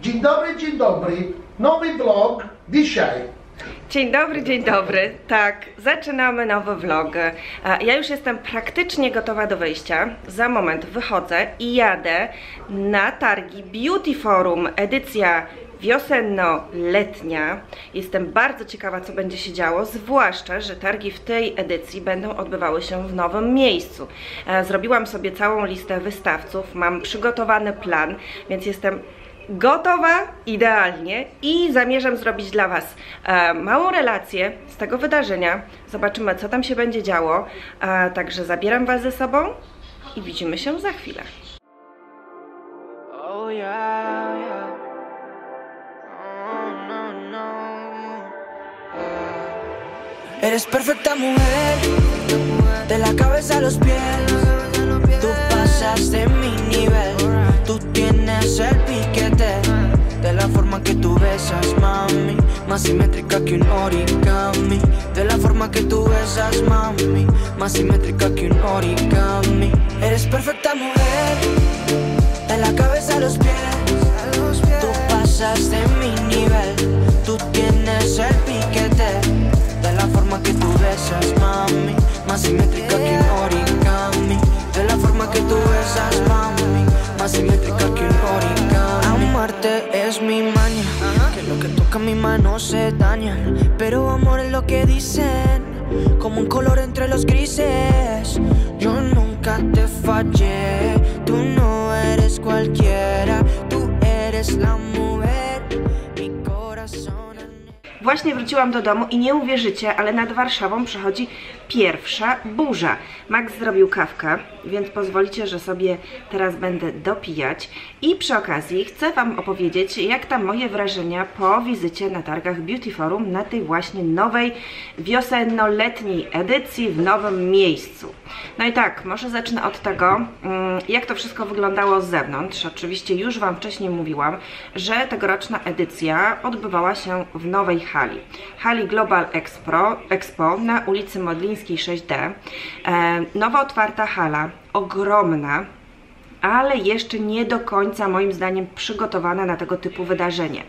Dzień dobry, nowy vlog dzisiaj. Dzień dobry, tak, zaczynamy nowy vlog. Ja już jestem praktycznie gotowa do wyjścia, za moment wychodzę i jadę na targi Beauty Forum, edycja wiosenno-letnia. Jestem bardzo ciekawa, co będzie się działo, zwłaszcza że targi w tej edycji będą odbywały się w nowym miejscu. Zrobiłam sobie całą listę wystawców, mam przygotowany plan, więc jestem gotowa idealnie i zamierzam zrobić dla Was małą relację z tego wydarzenia. Zobaczymy, co tam się będzie działo, także zabieram Was ze sobą i widzimy się za chwilę. Oh yeah, yeah. Oh, no, no. Eres perfecta mujer, de la cabeza a los pies, tú pasas de mi nivel. Tú tienes el piquete de la forma que tú besas, mami, más simétrica que un origami. De la forma que tú besas, mami, más simétrica que un origami. Eres perfecta mujer, de la cabeza a los pies. Tú pasas de mi nivel, tú tienes el piquete de la forma que tú besas, mami, más simétrica que un origami. De la forma que tú besas, mami, más simétrica que un origami. Amarte es mi maña, que lo que toca mi mano se daña, pero amor es lo que dicen, como un color entre los grises. Yo nunca te fallé, tú no eres cualquiera, tú eres la mujer, mi corazón. Właśnie wróciłam do domu i nie uwierzycie, ale nad Warszawą przechodzi pierwsza burza. Max zrobił kawkę, więc pozwolicie, że sobie teraz będę dopijać. I przy okazji chcę Wam opowiedzieć, jak tam moje wrażenia po wizycie na targach Beauty Forum, na tej właśnie nowej wiosenno-letniej edycji w nowym miejscu. No i tak, może zacznę od tego, jak to wszystko wyglądało z zewnątrz. Oczywiście już Wam wcześniej mówiłam, że tegoroczna edycja odbywała się w nowej hali. Hali Global Expo na ulicy Modlińskiej 6D. Nowo otwarta hala, ogromna, ale jeszcze nie do końca moim zdaniem przygotowana na tego typu wydarzenie.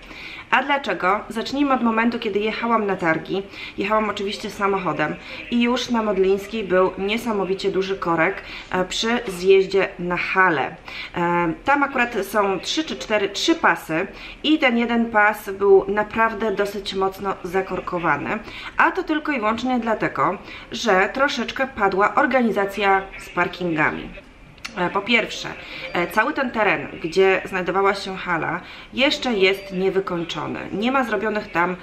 A dlaczego? Zacznijmy od momentu, kiedy jechałam na targi. Jechałam oczywiście samochodem i już na Modlińskiej był niesamowicie duży korek przy zjeździe na halę. Tam akurat są 3 pasy i ten jeden pas był naprawdę dosyć mocno zakorkowany. A to tylko i wyłącznie dlatego, że troszeczkę padła organizacja z parkingami. Po pierwsze, cały ten teren, gdzie znajdowała się hala, jeszcze jest niewykończony. Nie ma zrobionych tam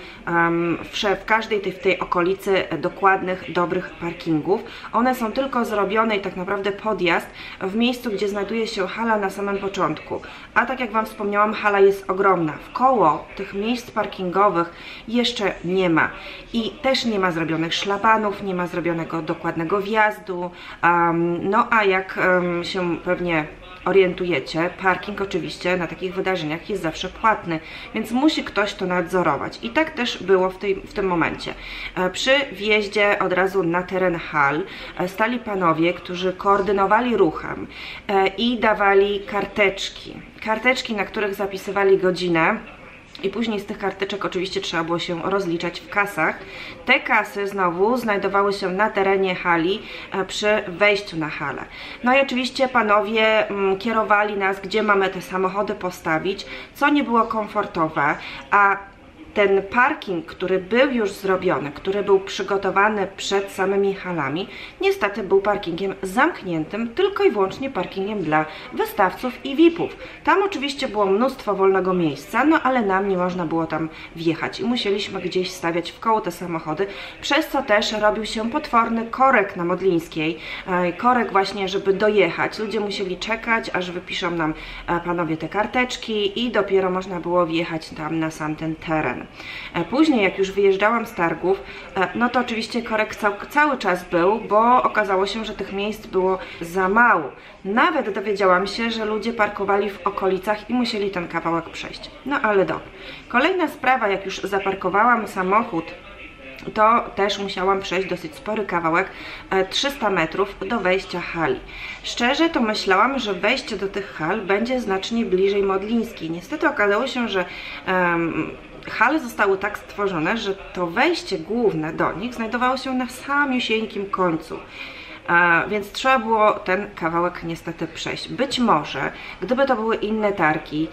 w każdej w tej okolicy dokładnych, dobrych parkingów. One są tylko zrobione i tak naprawdę podjazd w miejscu, gdzie znajduje się hala na samym początku. A tak jak Wam wspomniałam, hala jest ogromna. Wkoło tych miejsc parkingowych jeszcze nie ma. I też nie ma zrobionych szlabanów, nie ma zrobionego dokładnego wjazdu. No a jak się pewnie orientujecie, parking oczywiście na takich wydarzeniach jest zawsze płatny, więc musi ktoś to nadzorować i tak też było w tym momencie. Przy wjeździe od razu na teren hal stali panowie, którzy koordynowali ruchem i dawali karteczki, na których zapisywali godzinę. I później z tych karteczek oczywiście trzeba było się rozliczać w kasach. Te kasy znowu znajdowały się na terenie hali, przy wejściu na halę. No i oczywiście panowie kierowali nas, gdzie mamy te samochody postawić, co nie było komfortowe, a ten parking, który był już zrobiony, który był przygotowany przed samymi halami, niestety był parkingiem zamkniętym, tylko i wyłącznie parkingiem dla wystawców i VIP-ów. Tam oczywiście było mnóstwo wolnego miejsca, no ale nam nie można było tam wjechać i musieliśmy gdzieś stawiać w koło te samochody, przez co też robił się potworny korek na Modlińskiej. Korek właśnie, żeby dojechać. Ludzie musieli czekać, aż wypiszą nam panowie te karteczki i dopiero można było wjechać tam na sam ten teren. Później, jak już wyjeżdżałam z targów, no to oczywiście korek cały czas był, bo okazało się, że tych miejsc było za mało. Nawet dowiedziałam się, że ludzie parkowali w okolicach i musieli ten kawałek przejść. No ale dobra. Kolejna sprawa, jak już zaparkowałam samochód to też musiałam przejść dosyć spory kawałek, 300 metrów do wejścia hali. Szczerze to myślałam, że wejście do tych hal będzie znacznie bliżej Modlińskiej. Niestety okazało się, że hale zostały tak stworzone, że to wejście główne do nich znajdowało się na samiusieńkim końcu. Więc trzeba było ten kawałek niestety przejść. Być może, gdyby to były inne targi,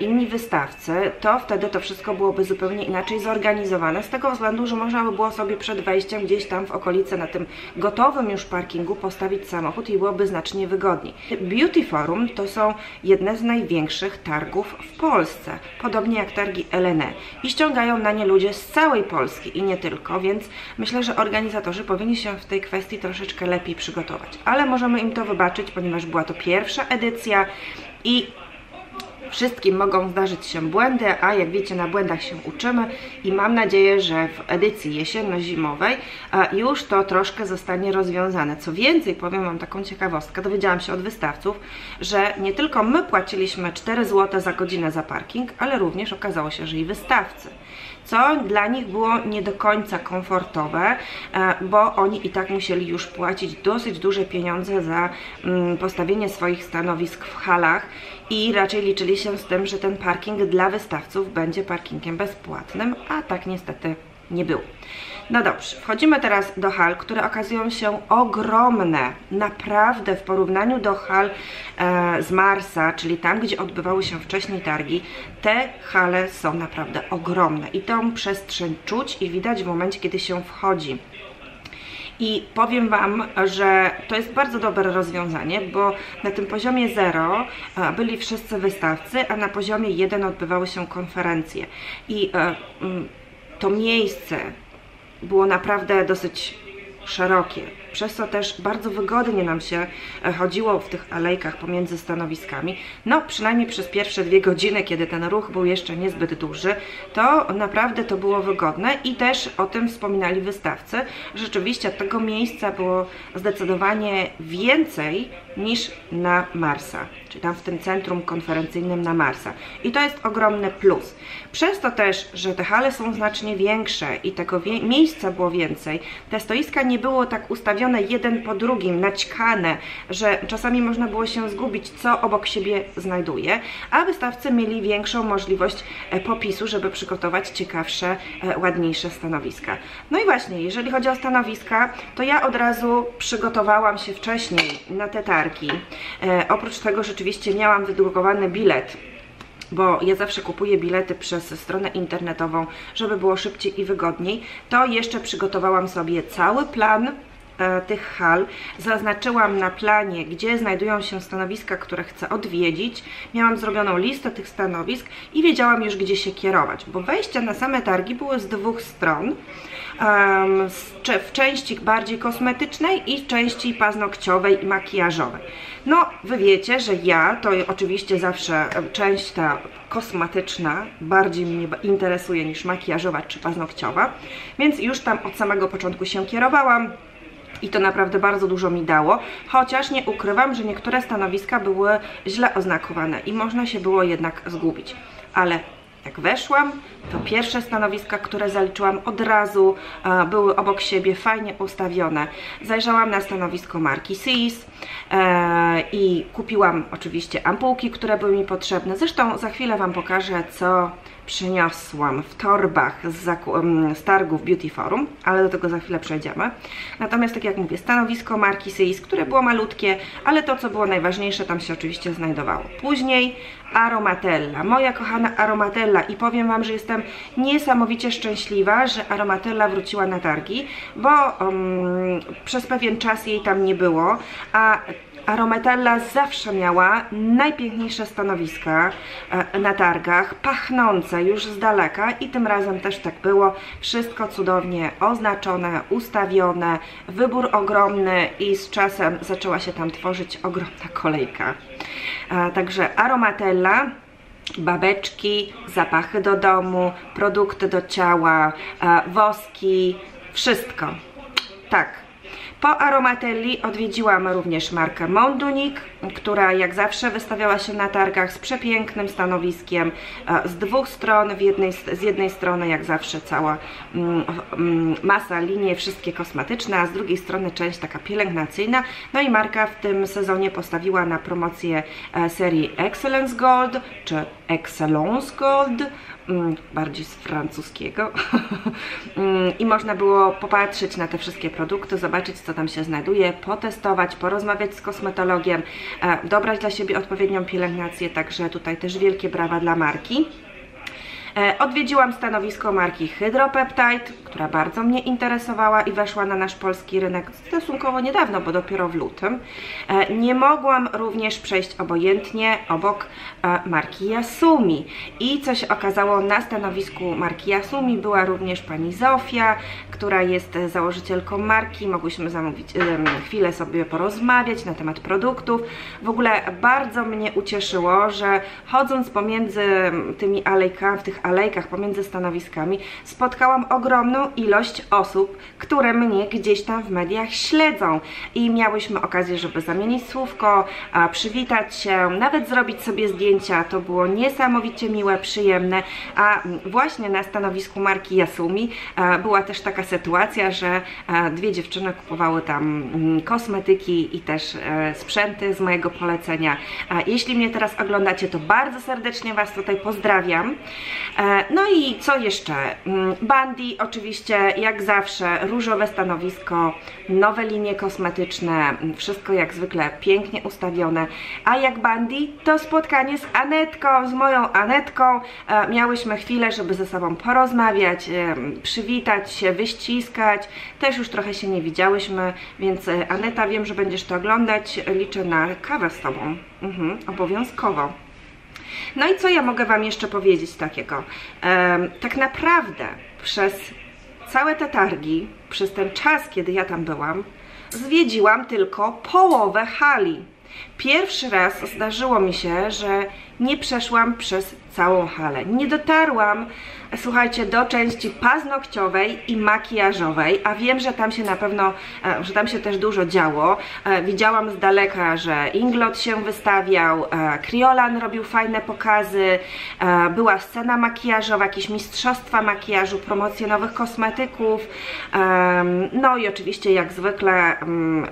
inni wystawcy, to wtedy to wszystko byłoby zupełnie inaczej zorganizowane, z tego względu, że można by było sobie przed wejściem gdzieś tam w okolicy na tym gotowym już parkingu postawić samochód i byłoby znacznie wygodniej. Beauty Forum to są jedne z największych targów w Polsce, podobnie jak targi LNE, i ściągają na nie ludzie z całej Polski i nie tylko, więc myślę, że organizatorzy powinni się w tej kwestii troszeczkę lepiej przygotować, ale możemy im to wybaczyć, ponieważ była to pierwsza edycja i wszystkim mogą zdarzyć się błędy, a jak wiecie, na błędach się uczymy i mam nadzieję, że w edycji jesienno-zimowej już to troszkę zostanie rozwiązane. Co więcej, powiem wam taką ciekawostkę, dowiedziałam się od wystawców, że nie tylko my płaciliśmy 4 zł za godzinę za parking, ale również okazało się, że i wystawcy. Co dla nich było nie do końca komfortowe, bo oni i tak musieli już płacić dosyć duże pieniądze za postawienie swoich stanowisk w halach i raczej liczyli się z tym, że ten parking dla wystawców będzie parkingiem bezpłatnym, a tak niestety nie było. No dobrze, wchodzimy teraz do hal, które okazują się ogromne, naprawdę w porównaniu do hal z Marsa, czyli tam, gdzie odbywały się wcześniej targi, te hale są naprawdę ogromne i tą przestrzeń czuć i widać w momencie, kiedy się wchodzi. I powiem wam, że to jest bardzo dobre rozwiązanie, bo na tym poziomie 0 byli wszyscy wystawcy, a na poziomie 1 odbywały się konferencje i to miejsce było naprawdę dosyć szerokie, przez co też bardzo wygodnie nam się chodziło w tych alejkach pomiędzy stanowiskami. No przynajmniej przez pierwsze 2 godziny, kiedy ten ruch był jeszcze niezbyt duży, to naprawdę to było wygodne i też o tym wspominali wystawcy. Rzeczywiście tego miejsca było zdecydowanie więcej niż na Marsa, czyli tam w tym centrum konferencyjnym na Marsa. I to jest ogromny plus. Przez to też, że te hale są znacznie większe i tego miejsca było więcej, te stoiska nie było tak ustawione jeden po drugim, naćkane, że czasami można było się zgubić, co obok siebie znajduje, a wystawcy mieli większą możliwość popisu, żeby przygotować ciekawsze, ładniejsze stanowiska. No i właśnie, jeżeli chodzi o stanowiska, to ja od razu przygotowałam się wcześniej na te targi. Oprócz tego rzeczywiście miałam wydrukowany bilet, bo ja zawsze kupuję bilety przez stronę internetową, żeby było szybciej i wygodniej, to jeszcze przygotowałam sobie cały plan tych hal, zaznaczyłam na planie, gdzie znajdują się stanowiska, które chcę odwiedzić, miałam zrobioną listę tych stanowisk i wiedziałam już, gdzie się kierować, bo wejścia na same targi były z 2 stron, w części bardziej kosmetycznej i w części paznokciowej i makijażowej. No, wy wiecie, że ja to oczywiście zawsze część ta kosmetyczna bardziej mnie interesuje niż makijażowa czy paznokciowa, więc już tam od samego początku się kierowałam i to naprawdę bardzo dużo mi dało, chociaż nie ukrywam, że niektóre stanowiska były źle oznakowane i można się było jednak zgubić, ale jak weszłam, to pierwsze stanowiska, które zaliczyłam od razu, były obok siebie fajnie ustawione. Zajrzałam na stanowisko marki Syis i kupiłam oczywiście ampułki, które były mi potrzebne. Zresztą za chwilę wam pokażę, co przyniosłam w torbach z targów Beauty Forum, ale do tego za chwilę przejdziemy. Natomiast tak jak mówię, stanowisko marki Syis, które było malutkie, ale to, co było najważniejsze, tam się oczywiście znajdowało. Później Aromatella, moja kochana Aromatella, i powiem wam, że jestem niesamowicie szczęśliwa, że Aromatella wróciła na targi, bo przez pewien czas jej tam nie było, a Aromatella zawsze miała najpiękniejsze stanowiska na targach, pachnące już z daleka i tym razem też tak było. Wszystko cudownie oznaczone, ustawione, wybór ogromny i z czasem zaczęła się tam tworzyć ogromna kolejka. Także Aromatella, babeczki, zapachy do domu, produkty do ciała, woski, wszystko. Tak. Po Aromatelli odwiedziłam również markę M'onduniq, która jak zawsze wystawiała się na targach z przepięknym stanowiskiem z dwóch stron. Z jednej strony jak zawsze cała masa, linie, wszystkie kosmetyczne, a z drugiej strony część taka pielęgnacyjna. No i marka w tym sezonie postawiła na promocję serii Excellence Gold, czy Excellence Gold, bardziej z francuskiego i można było popatrzeć na te wszystkie produkty, zobaczyć co tam się znajduje, potestować, porozmawiać z kosmetologiem, dobrać dla siebie odpowiednią pielęgnację, także tutaj też wielkie brawa dla marki. Odwiedziłam stanowisko marki Hydropeptide, która bardzo mnie interesowała i weszła na nasz polski rynek stosunkowo niedawno, bo dopiero w lutym. Nie mogłam również przejść obojętnie obok marki Yasumi. I co się okazało, na stanowisku marki Yasumi była również pani Zofia, która jest założycielką marki. Mogłyśmy zamówić chwilę sobie porozmawiać na temat produktów. W ogóle bardzo mnie ucieszyło, że chodząc pomiędzy tymi alejkami, w tych alejkach pomiędzy stanowiskami spotkałam ogromną ilość osób, które mnie gdzieś tam w mediach śledzą i miałyśmy okazję, żeby zamienić słówko, przywitać się, nawet zrobić sobie zdjęcia. To było niesamowicie miłe, przyjemne, a właśnie na stanowisku marki Yasumi była też taka sytuacja, że dwie dziewczyny kupowały tam kosmetyki i też sprzęty z mojego polecenia. Jeśli mnie teraz oglądacie, to bardzo serdecznie Was tutaj pozdrawiam. No i co jeszcze? Bandi oczywiście jak zawsze, różowe stanowisko, nowe linie kosmetyczne, wszystko jak zwykle pięknie ustawione. A jak Bandi, to spotkanie z Anetką, z moją Anetką. Miałyśmy chwilę, żeby ze sobą porozmawiać, przywitać się, wyściskać. Też już trochę się nie widziałyśmy, więc Aneta, wiem, że będziesz to oglądać, liczę na kawę z Tobą, obowiązkowo. No i co ja mogę Wam jeszcze powiedzieć takiego? Tak naprawdę przez całe te targi, przez ten czas, kiedy ja tam byłam, zwiedziłam tylko połowę hali. Pierwszy raz zdarzyło mi się, że nie przeszłam przez całą halę. Nie dotarłam, słuchajcie, do części paznokciowej i makijażowej, a wiem, że tam się na pewno, że tam się też dużo działo. Widziałam z daleka, że Inglot się wystawiał, Kryolan robił fajne pokazy, była scena makijażowa, jakieś mistrzostwa makijażu, promocje nowych kosmetyków, no i oczywiście jak zwykle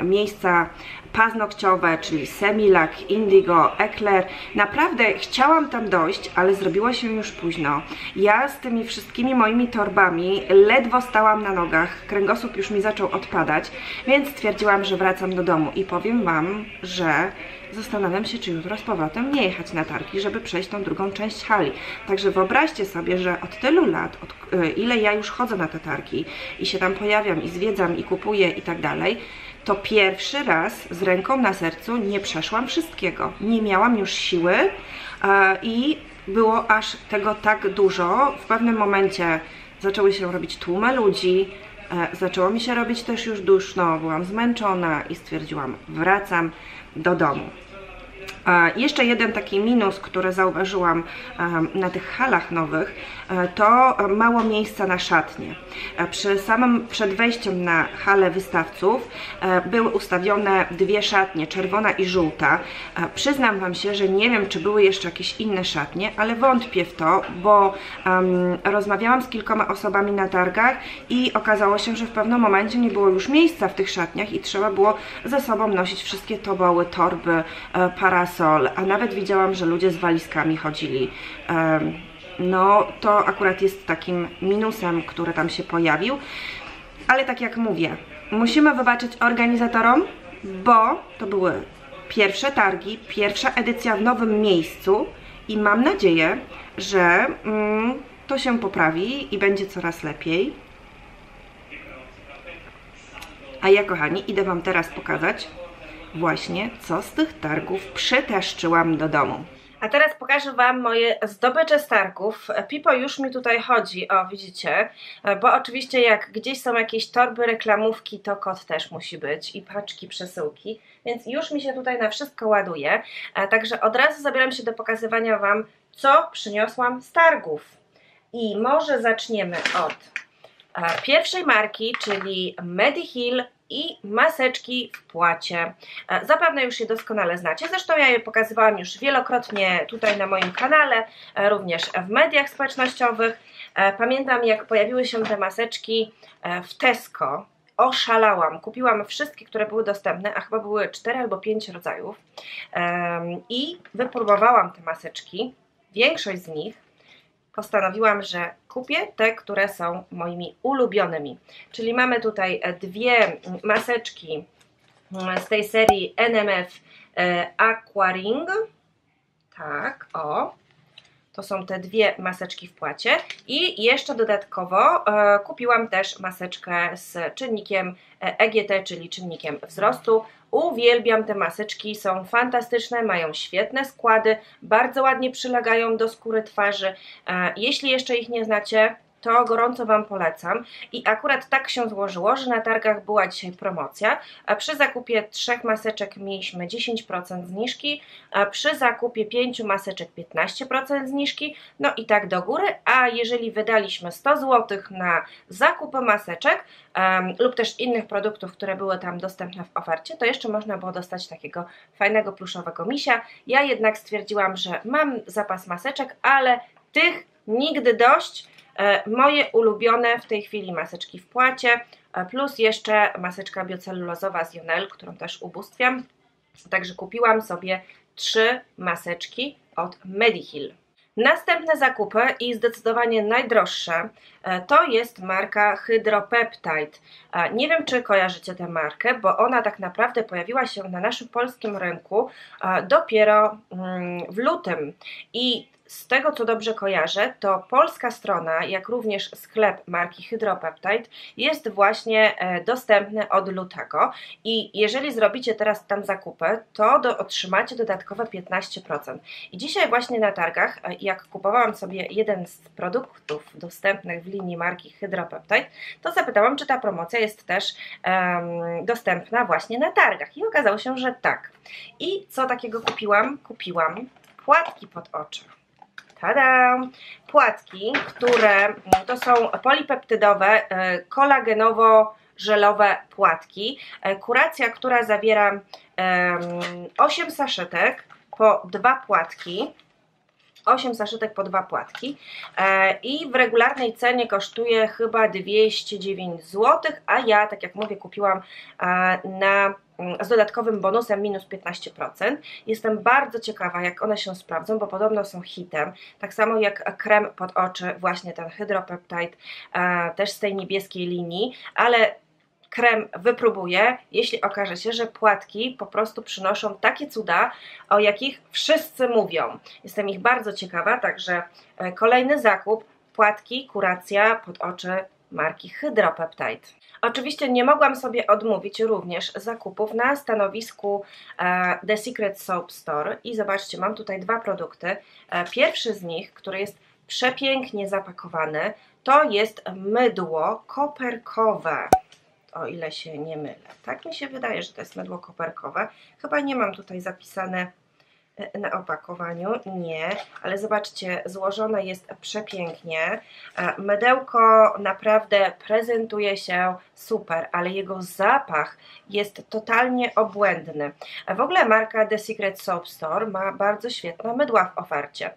miejsca paznokciowe, czyli Semilac, Indigo, Eclair. Naprawdę chciałam tam dojść, ale zrobiło się już późno. Ja z tymi wszystkimi moimi torbami ledwo stałam na nogach, kręgosłup już mi zaczął odpadać, więc stwierdziłam, że wracam do domu i powiem Wam, że zastanawiam się, czy jutro z powrotem nie jechać na targi, żeby przejść tą drugą część hali. Także wyobraźcie sobie, że od tylu lat, ile ja już chodzę na te targi i się tam pojawiam i zwiedzam i kupuję i tak dalej, to pierwszy raz z ręką na sercu nie przeszłam wszystkiego. Nie miałam już siły i było aż tego tak dużo. W pewnym momencie zaczęły się robić tłumy ludzi, zaczęło mi się robić też już duszno, byłam zmęczona i stwierdziłam, wracam do domu. Jeszcze jeden taki minus, który zauważyłam na tych halach nowych, to mało miejsca na szatnie. Przy samym przed wejściem na halę wystawców były ustawione dwie szatnie, czerwona i żółta. Przyznam Wam się, że nie wiem, czy były jeszcze jakieś inne szatnie, ale wątpię w to, bo rozmawiałam z kilkoma osobami na targach i okazało się, że w pewnym momencie nie było już miejsca w tych szatniach i trzeba było ze sobą nosić wszystkie toboły, torby, parasol, a nawet widziałam, że ludzie z walizkami chodzili. No to akurat jest takim minusem, który tam się pojawił, ale tak jak mówię, musimy wybaczyć organizatorom, bo to były pierwsze targi, pierwsza edycja w nowym miejscu i mam nadzieję, że to się poprawi i będzie coraz lepiej. A ja, kochani, idę Wam teraz pokazać właśnie co z tych targów przytaszczyłam do domu. A teraz pokażę Wam moje zdobycze z targów. Pipo już mi tutaj chodzi, o widzicie, bo oczywiście jak gdzieś są jakieś torby, reklamówki, to kod też musi być i paczki, przesyłki, więc już mi się tutaj na wszystko ładuje, także od razu zabieram się do pokazywania Wam, co przyniosłam z targów. I może zaczniemy od pierwszej marki, czyli MediHeal i maseczki w płacie. Zapewne już je doskonale znacie, zresztą ja je pokazywałam już wielokrotnie tutaj na moim kanale, również w mediach społecznościowych. Pamiętam, jak pojawiły się te maseczki w Tesco. Oszalałam, kupiłam wszystkie, które były dostępne, a chyba były 4 albo 5 rodzajów i wypróbowałam te maseczki, większość z nich. Postanowiłam, że kupię te, które są moimi ulubionymi. Czyli mamy tutaj dwie maseczki z tej serii NMF Aquaring. Tak, o. To są te dwie maseczki w płacie. I jeszcze dodatkowo kupiłam też maseczkę z czynnikiem EGT, czyli czynnikiem wzrostu. Uwielbiam te maseczki, są fantastyczne, mają świetne składy, bardzo ładnie przylegają do skóry twarzy. Jeśli jeszcze ich nie znacie, to gorąco Wam polecam. I akurat tak się złożyło, że na targach była dzisiaj promocja. Przy zakupie 3 maseczek mieliśmy 10% zniżki, przy zakupie 5 maseczek 15% zniżki, no i tak do góry. A jeżeli wydaliśmy 100 zł na zakupy maseczek lub też innych produktów, które były tam dostępne w ofercie, to jeszcze można było dostać takiego fajnego pluszowego misia. Ja jednak stwierdziłam, że mam zapas maseczek, ale tych nigdy dość. Moje ulubione w tej chwili maseczki w płacie, plus jeszcze maseczka biocelulozowa z Yonel, którą też ubóstwiam. Także kupiłam sobie 3 maseczki od MediHeal. Następne zakupy i zdecydowanie najdroższe to jest marka Hydropeptide. Nie wiem, czy kojarzycie tę markę, bo ona tak naprawdę pojawiła się na naszym polskim rynku dopiero w lutym i z tego, co dobrze kojarzę, to polska strona, jak również sklep marki Hydropeptide jest właśnie dostępny od lutego i jeżeli zrobicie teraz tam zakupy, to otrzymacie dodatkowe 15%. I dzisiaj właśnie na targach, jak kupowałam sobie jeden z produktów dostępnych w linii marki Hydropeptide, to zapytałam, czy ta promocja jest też dostępna właśnie na targach i okazało się, że tak. I co takiego kupiłam? Kupiłam płatki pod oczy. Tada! Płatki, które to są polipeptydowe, kolagenowo-żelowe płatki. Kuracja, która zawiera 8 saszetek po 2 płatki. 8 saszetek po 2 płatki i w regularnej cenie kosztuje chyba 209 zł, a ja, tak jak mówię, kupiłam z dodatkowym bonusem minus 15%. Jestem bardzo ciekawa, jak one się sprawdzą, bo podobno są hitem, tak samo jak krem pod oczy, właśnie ten Hydropeptide, też z tej niebieskiej linii, ale krem wypróbuję, jeśli okaże się, że płatki po prostu przynoszą takie cuda, o jakich wszyscy mówią. Jestem ich bardzo ciekawa, także kolejny zakup, płatki, kuracja pod oczy marki Hydropeptide. Oczywiście nie mogłam sobie odmówić również zakupów na stanowisku The Secret Soap Store i zobaczcie, mam tutaj 2 produkty. Pierwszy z nich, który jest przepięknie zapakowany, to jest mydło koperkowe. O ile się nie mylę. Tak mi się wydaje, że to jest mydło koperkowe. Chyba nie mam tutaj zapisane na opakowaniu. Nie, ale zobaczcie, złożone jest przepięknie. Mydełko naprawdę prezentuje się super, ale jego zapach jest totalnie obłędny. W ogóle marka The Secret Soap Store ma bardzo świetne mydła w ofercie.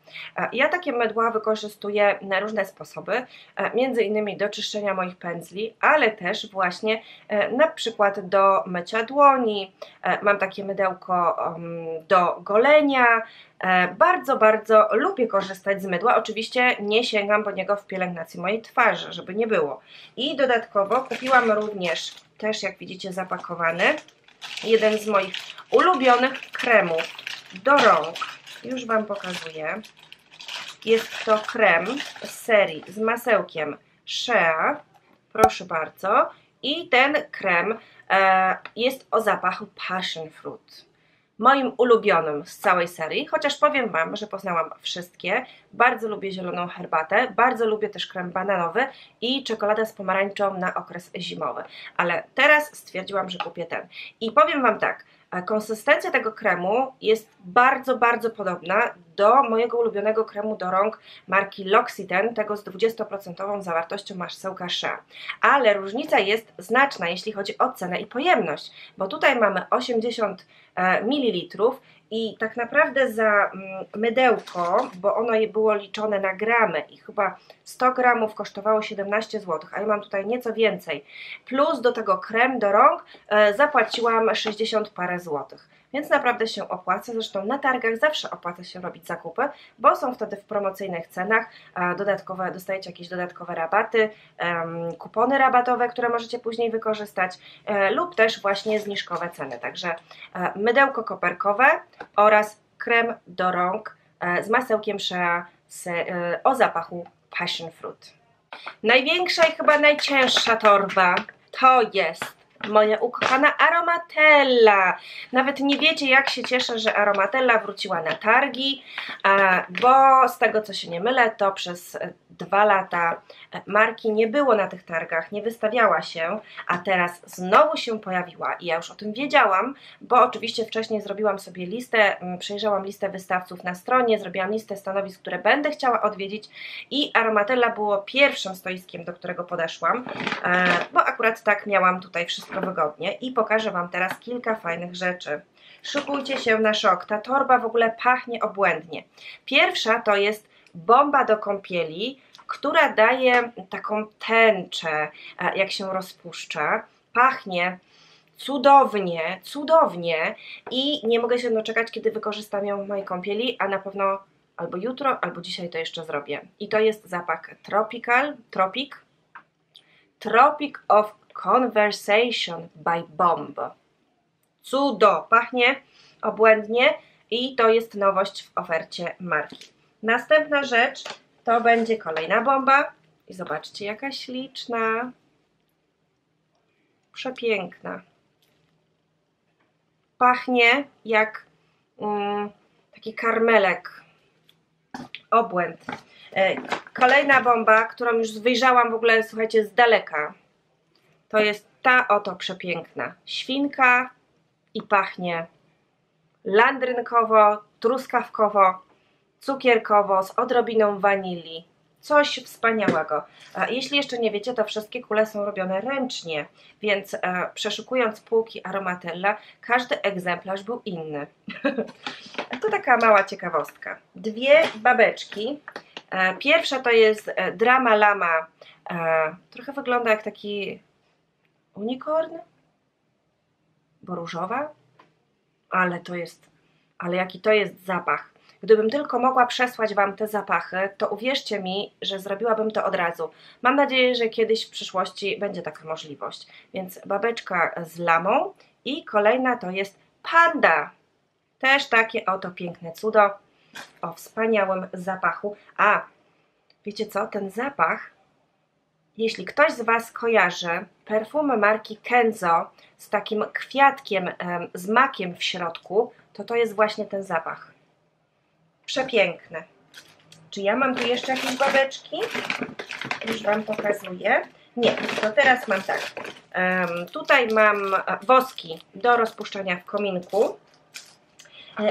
Ja takie mydła wykorzystuję na różne sposoby, między innymi do czyszczenia moich pędzli, ale też właśnie na przykład do mycia dłoni. Mam takie mydełko do golenia. Bardzo, bardzo lubię korzystać z mydła. Oczywiście nie sięgam po niego w pielęgnacji mojej twarzy, żeby nie było. I dodatkowo kupiłam również, też jak widzicie zapakowany, jeden z moich ulubionych kremów do rąk. Już Wam pokazuję. Jest to krem z serii z masełkiem Shea. Proszę bardzo. I ten krem jest o zapachu passion fruit. Moim ulubionym z całej serii, chociaż powiem Wam, że poznałam wszystkie. Bardzo lubię zieloną herbatę, bardzo lubię też krem bananowy i czekoladę z pomarańczą na okres zimowy. Ale teraz stwierdziłam, że kupię ten. I powiem Wam tak, Konsystencja tego kremu jest bardzo, bardzo podobna do mojego ulubionego kremu do rąk marki L'Occitane, tego z 20% zawartością masełka shea. Ale różnica jest znaczna, jeśli chodzi o cenę i pojemność, bo tutaj mamy 80 ml i tak naprawdę za mydełko, bo ono było liczone na gramy i chyba 100 gramów kosztowało 17 zł, a ja mam tutaj nieco więcej, plus do tego krem do rąk zapłaciłam 60 parę złotych, więc naprawdę się opłaca. Zresztą na targach zawsze opłaca się robić zakupy, bo są wtedy w promocyjnych cenach, dodatkowe, dostajecie jakieś dodatkowe rabaty, kupony rabatowe, które możecie później wykorzystać, lub też właśnie zniżkowe ceny. Także mydełko koperkowe oraz krem do rąk z masełkiem shea o zapachu passion fruit. Największa i chyba najcięższa torba to jest moja ukochana Aromatella. Nawet nie wiecie, jak się cieszę, że Aromatella wróciła na targi, bo z tego, co się nie mylę, to przez 2 lata marki nie było na tych targach, nie wystawiała się, a teraz znowu się pojawiła i ja już o tym wiedziałam, bo oczywiście wcześniej zrobiłam sobie listę, przejrzałam listę wystawców na stronie, zrobiłam listę stanowisk, które będę chciała odwiedzić i Aromatella było pierwszym stoiskiem, do którego podeszłam, bo akurat tak miałam tutaj wszystko wygodnie i pokażę Wam teraz kilka fajnych rzeczy. Szykujcie się na szok, ta torba w ogóle pachnie obłędnie. Pierwsza to jest bomba do kąpieli, która daje taką tęczę, jak się rozpuszcza. Pachnie cudownie, cudownie i nie mogę się doczekać, kiedy wykorzystam ją w mojej kąpieli, a na pewno albo jutro, albo dzisiaj to jeszcze zrobię. I to jest zapach Tropic of Conversation by Bomb. Cudo, pachnie obłędnie i to jest nowość w ofercie marki. Następna rzecz to będzie kolejna bomba i zobaczcie, jaka śliczna, przepiękna, pachnie jak taki karmelek, obłęd. Kolejna bomba, którą już wyjrzałam w ogóle, słuchajcie, z daleka, to jest ta oto przepiękna świnka i pachnie landrynkowo, truskawkowo, cukierkowo, z odrobiną wanilii. Coś wspaniałego. Jeśli jeszcze nie wiecie, to wszystkie kule są robione ręcznie, więc przeszukując półki Aromatella, każdy egzemplarz był inny. To taka mała ciekawostka. Dwie babeczki. Pierwsza to jest Drama Lama. Trochę wygląda jak taki unicorn, bo różowa, ale jaki to jest zapach. Gdybym tylko mogła przesłać Wam te zapachy, to uwierzcie mi, że zrobiłabym to od razu. Mam nadzieję, że kiedyś w przyszłości będzie taka możliwość. Więc babeczka z lamą i kolejna to jest panda. Też takie oto piękne cudo o wspaniałym zapachu. A wiecie co? Ten zapach, jeśli ktoś z Was kojarzy perfumy marki Kenzo z takim kwiatkiem, z makiem w środku, to to jest właśnie ten zapach. Przepiękne. Czy ja mam tu jeszcze jakieś babeczki? Już Wam pokazuję. Nie, to teraz mam tak. Tutaj mam woski do rozpuszczania w kominku.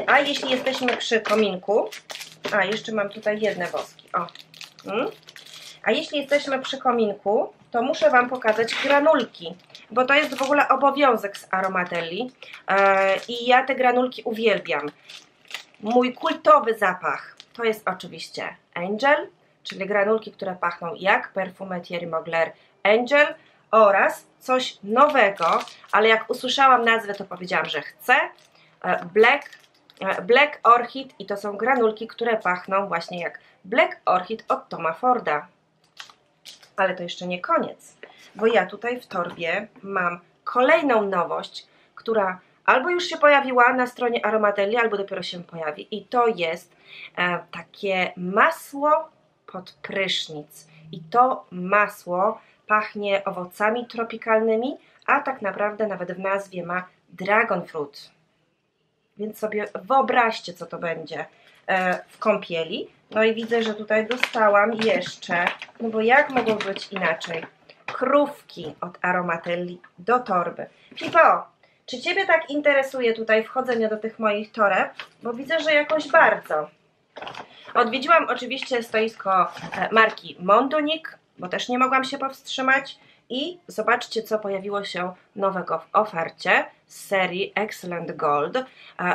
A jeśli jesteśmy przy kominku... A, jeszcze mam tutaj jedne woski. O. A jeśli jesteśmy przy kominku, to muszę Wam pokazać granulki, bo to jest w ogóle obowiązek z Aromatelli i ja te granulki uwielbiam. Mój kultowy zapach to jest oczywiście Angel, czyli granulki, które pachną jak perfumy Thierry Mugler Angel oraz coś nowego, ale jak usłyszałam nazwę, to powiedziałam, że chcę, Black Orchid i to są granulki, które pachną właśnie jak Black Orchid od Toma Forda. Ale to jeszcze nie koniec, bo ja tutaj w torbie mam kolejną nowość, która albo już się pojawiła na stronie Aromatelli, albo dopiero się pojawi i to jest takie masło pod prysznic i to masło pachnie owocami tropikalnymi, a tak naprawdę nawet w nazwie ma dragon fruit, więc sobie wyobraźcie, co to będzie w kąpieli. No i widzę, że tutaj dostałam jeszcze, no bo jak mogło być inaczej, krówki od Aromatelli do torby. Pipo, Czy Ciebie tak interesuje tutaj wchodzenie do tych moich toreb? Bo widzę, że jakoś bardzo. Odwiedziłam oczywiście stoisko marki M'onduniq, bo też nie mogłam się powstrzymać. I zobaczcie, co pojawiło się nowego w ofercie z serii Excellence Gold.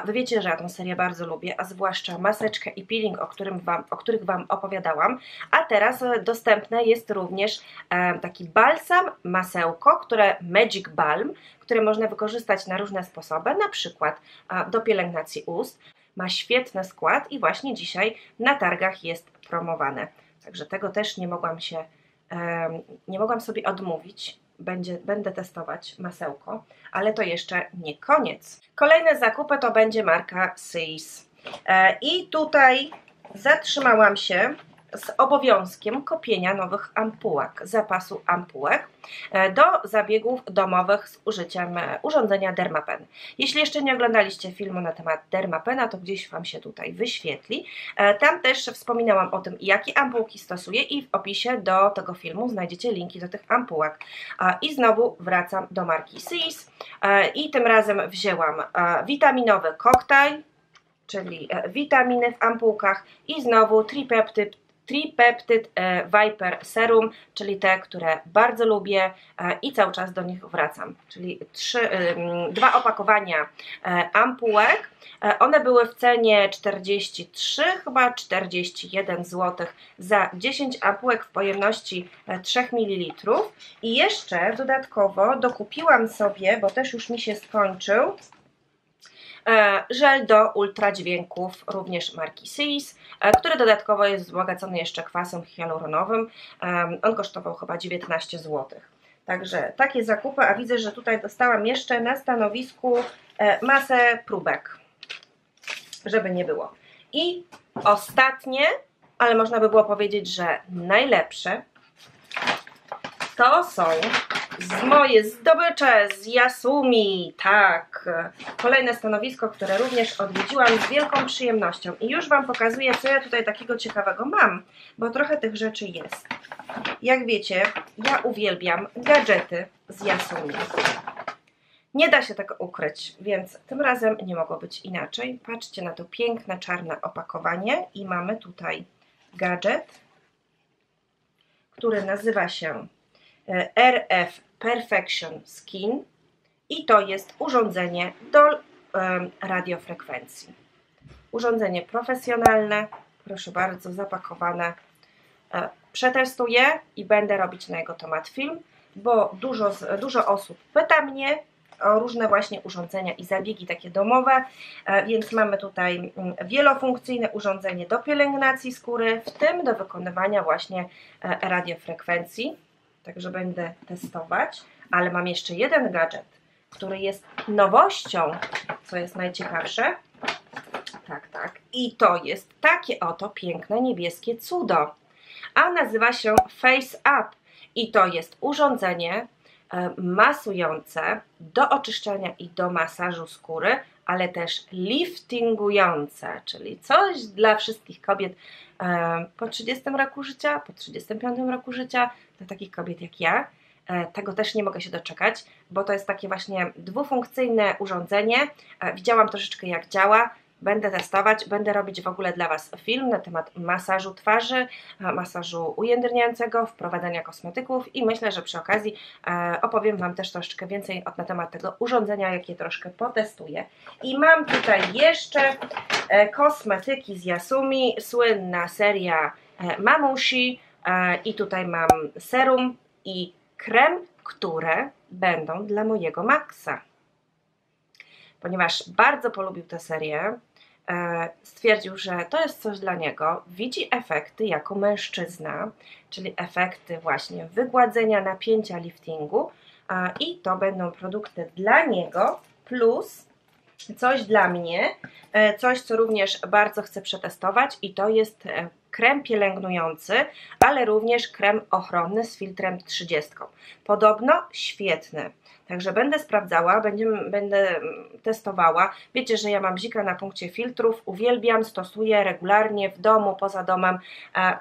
Wy wiecie, że ja tę serię bardzo lubię, a zwłaszcza maseczkę i peeling, o których Wam opowiadałam. A teraz dostępne jest również taki balsam, masełko, które Magic Balm, które można wykorzystać na różne sposoby, na przykład do pielęgnacji ust. Ma świetny skład i właśnie dzisiaj na targach jest promowane. Także tego też nie mogłam sobie odmówić, będę testować masełko, ale to jeszcze nie koniec. Kolejne zakupy to będzie marka Syis. I tutaj zatrzymałam się z obowiązkiem kupienia nowych ampułek, zapasu ampułek do zabiegów domowych z użyciem urządzenia Dermapen. Jeśli jeszcze nie oglądaliście filmu na temat Dermapena, to gdzieś Wam się tutaj wyświetli. Tam też wspominałam o tym, jakie ampułki stosuję i w opisie do tego filmu znajdziecie linki do tych ampułek. I znowu wracam do marki Syis i tym razem wzięłam witaminowy koktajl, czyli witaminy w ampułkach i znowu Tripeptide Viper Serum, czyli te, które bardzo lubię i cały czas do nich wracam. Czyli dwa opakowania ampułek. One były w cenie 43, chyba 41 zł za 10 ampułek w pojemności 3 ml. I jeszcze dodatkowo dokupiłam sobie, bo też już mi się skończył, żel do ultradźwięków również marki Syis, który dodatkowo jest wzbogacony jeszcze kwasem hialuronowym. On kosztował chyba 19 zł. Także takie zakupy, a widzę, że tutaj dostałam jeszcze na stanowisku masę próbek, żeby nie było. I ostatnie, ale można by było powiedzieć, że najlepsze, to są moje zdobycze z Yasumi, tak, kolejne stanowisko, które również odwiedziłam z wielką przyjemnością i już Wam pokazuję, co ja tutaj takiego ciekawego mam, bo trochę tych rzeczy jest. Jak wiecie, ja uwielbiam gadżety z Yasumi. Nie da się tego ukryć, więc tym razem nie mogło być inaczej. Patrzcie na to piękne czarne opakowanie i mamy tutaj gadżet, który nazywa się RF Perfection Skin i to jest urządzenie do radiofrekwencji. Urządzenie profesjonalne, proszę bardzo, zapakowane. Przetestuję i będę robić na jego temat film, bo dużo osób pyta mnie o różne właśnie urządzenia i zabiegi takie domowe, więc mamy tutaj wielofunkcyjne urządzenie do pielęgnacji skóry, w tym do wykonywania właśnie radiofrekwencji. Także będę testować, ale mam jeszcze jeden gadżet, który jest nowością, co jest najciekawsze. Tak, tak. I to jest takie oto piękne niebieskie cudo, a nazywa się Face Up i to jest urządzenie masujące do oczyszczania i do masażu skóry, ale też liftingujące, czyli coś dla wszystkich kobiet po 30 roku życia, po 35 roku życia, dla takich kobiet jak ja. Tego też nie mogę się doczekać, bo to jest takie właśnie dwufunkcyjne urządzenie. Widziałam troszeczkę, jak działa, będę testować, będę robić w ogóle dla Was film na temat masażu twarzy, masażu ujędrniającego, wprowadzania kosmetyków i myślę, że przy okazji opowiem Wam też troszeczkę więcej na temat tego urządzenia, jakie troszkę potestuję. I mam tutaj jeszcze kosmetyki z Yasumi, słynna seria Mamusi i tutaj mam serum i krem, które będą dla mojego Maxa. Ponieważ bardzo polubił tę serię, stwierdził, że to jest coś dla niego, widzi efekty jako mężczyzna, czyli efekty właśnie wygładzenia, napięcia, liftingu i to będą produkty dla niego plus coś dla mnie, coś co również bardzo chcę przetestować i to jest krem pielęgnujący, ale również krem ochronny z filtrem 30. Podobno świetny. Także będę sprawdzała, będę testowała. Wiecie, że ja mam bzika na punkcie filtrów, uwielbiam, stosuję regularnie w domu, poza domem,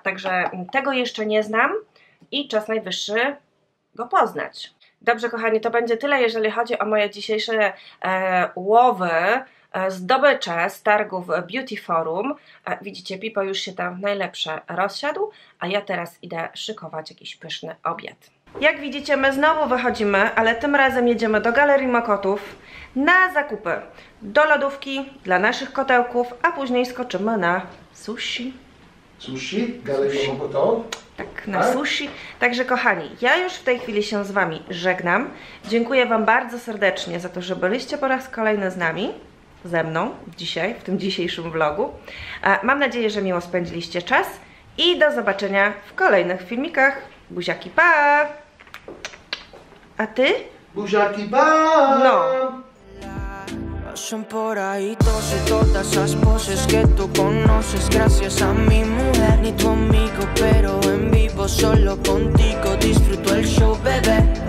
także tego jeszcze nie znam i czas najwyższy go poznać. Dobrze kochani, to będzie tyle, jeżeli chodzi o moje dzisiejsze łowy, zdobycze z targów Beauty Forum. Widzicie, Pipo już się tam najlepsze rozsiadł, a ja teraz idę szykować jakiś pyszny obiad. Jak widzicie, my znowu wychodzimy, ale tym razem jedziemy do Galerii Mokotów na zakupy, do lodówki, dla naszych kotełków, a później skoczymy na sushi. Sushi? Galeria Mokotów? Tak, na sushi. Także kochani, ja już w tej chwili się z Wami żegnam. Dziękuję Wam bardzo serdecznie za to, że byliście po raz kolejny z nami. Ze mną dzisiaj, w tym dzisiejszym vlogu. Mam nadzieję, że miło spędziliście czas i do zobaczenia w kolejnych filmikach. Buziaki, pa! A ty? Buziaki, pa! No. Son por ahí todas y todas esas poses que tú conoces gracias a mi mujer, ni tu amigo, pero en vivo solo contigo disfruto el show, bebé.